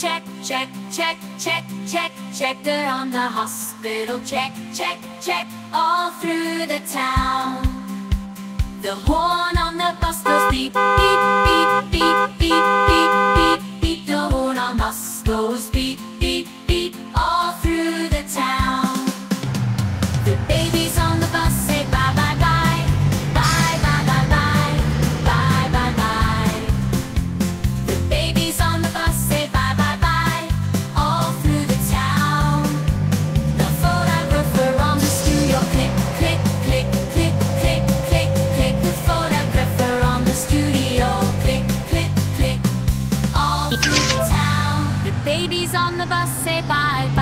check, check, check, check, check, check. They're on the hospital check, check, check, all through the town. The horn on the bus goes beep, beep, beep, beep, beep, beep, beep, beep. The horn on the bus goes beep, beep, beep, all through the town. The babies on the bus say bye, bye, bye, bye, bye, bye, bye, bye, bye, bye. The babies on the bus say bye, bye, bye, all through the town. The photographer on the studio click, click, click, click, click, click, click. The photographer on the studio click, click, click, all through the town. The babies on the bus say bye, bye.